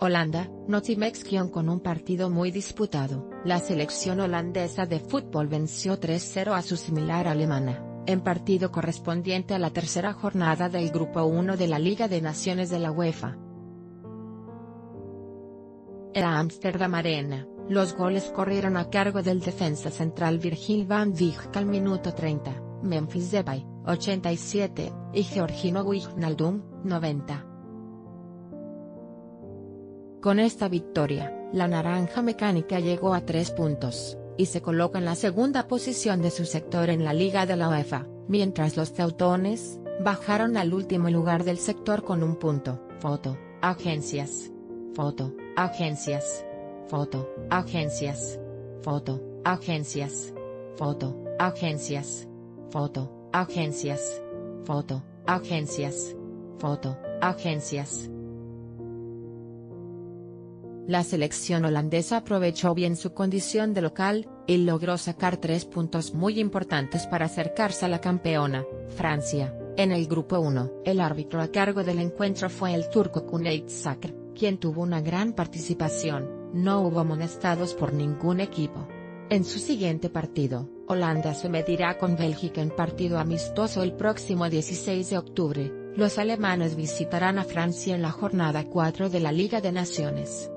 Holanda, Notimex. Con un partido muy disputado, la selección holandesa de fútbol venció 3-0 a su similar alemana, en partido correspondiente a la tercera jornada del Grupo 1 de la Liga de Naciones de la UEFA. En la Ámsterdam Arena, los goles corrieron a cargo del defensa central Virgil van Dijk al minuto 30, Memphis Depay, 87, y Georginio Wijnaldum, 90. Con esta victoria, la naranja mecánica llegó a 3 puntos, y se coloca en la segunda posición de su sector en la Liga de la UEFA, mientras los teutones bajaron al último lugar del sector con 1 punto. Foto, agencias. Foto, agencias. Foto, agencias. Foto, agencias. Foto, agencias. Foto, agencias. Foto, agencias. Foto, agencias. La selección holandesa aprovechó bien su condición de local, y logró sacar 3 puntos muy importantes para acercarse a la campeona, Francia, en el Grupo 1. El árbitro a cargo del encuentro fue el turco Cuneyt Sakr, quien tuvo una gran participación. No hubo amonestados por ningún equipo. En su siguiente partido, Holanda se medirá con Bélgica en partido amistoso el próximo 16 de octubre. Los alemanes visitarán a Francia en la jornada 4 de la Liga de Naciones.